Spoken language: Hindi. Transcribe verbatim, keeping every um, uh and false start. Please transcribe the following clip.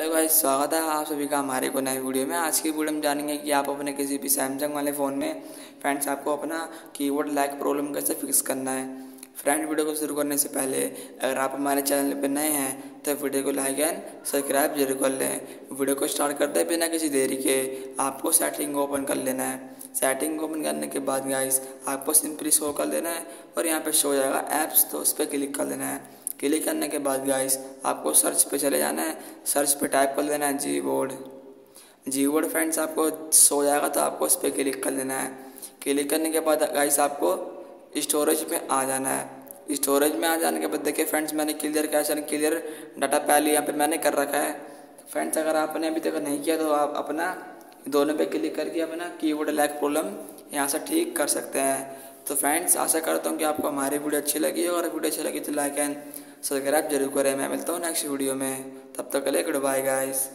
हेलो भाई, स्वागत है आप सभी का हमारे को नए वीडियो में। आज की वीडियो में जानेंगे कि आप अपने किसी भी सैमसंग वाले फ़ोन में फ्रेंड्स आपको अपना कीबोर्ड लैग प्रॉब्लम कैसे फिक्स करना है। फ्रेंड, वीडियो को शुरू करने से पहले अगर आप हमारे चैनल पर नए हैं तो वीडियो को लाइक एंड सब्सक्राइब जरूर कर लें। वीडियो को स्टार्ट करते हैं बिना किसी देरी के। आपको सेटिंग को ओपन कर लेना है। सेटिंग को ओपन करने के बाद गाइस आपको सिंपली शो कर लेना है और यहाँ पर शो जाएगा ऐप्स, तो उस पर क्लिक कर लेना है। क्लिक करने के बाद गाइस आपको सर्च पे चले जाना है। सर्च पे टाइप कर लेना है जीबोर्ड। जीबोर्ड फ्रेंड्स आपको शो जाएगा तो आपको उस पर क्लिक कर लेना है। क्लिक करने के बाद गाइस आपको स्टोरेज में आ जाना है। स्टोरेज में आ जाने के बाद देखिए फ्रेंड्स, मैंने clear cache and clear data पहले यहाँ पे मैंने कर रखा है। फ्रेंड्स, अगर आपने अभी तक नहीं किया तो आप अपना दोनों पे क्लिक करके अपना कीबोर्ड लैग प्रॉब्लम यहाँ से ठीक कर सकते हैं। तो फ्रेंड्स, आशा करता हूँ कि आपको हमारी वीडियो अच्छी लगी हो, और वीडियो अच्छी लगी तो लाइक एंड सब्सक्राइब जरूर करें। मैं मिलता हूँ नेक्स्ट वीडियो में, तब तक के लिए गुड बाय गाइस।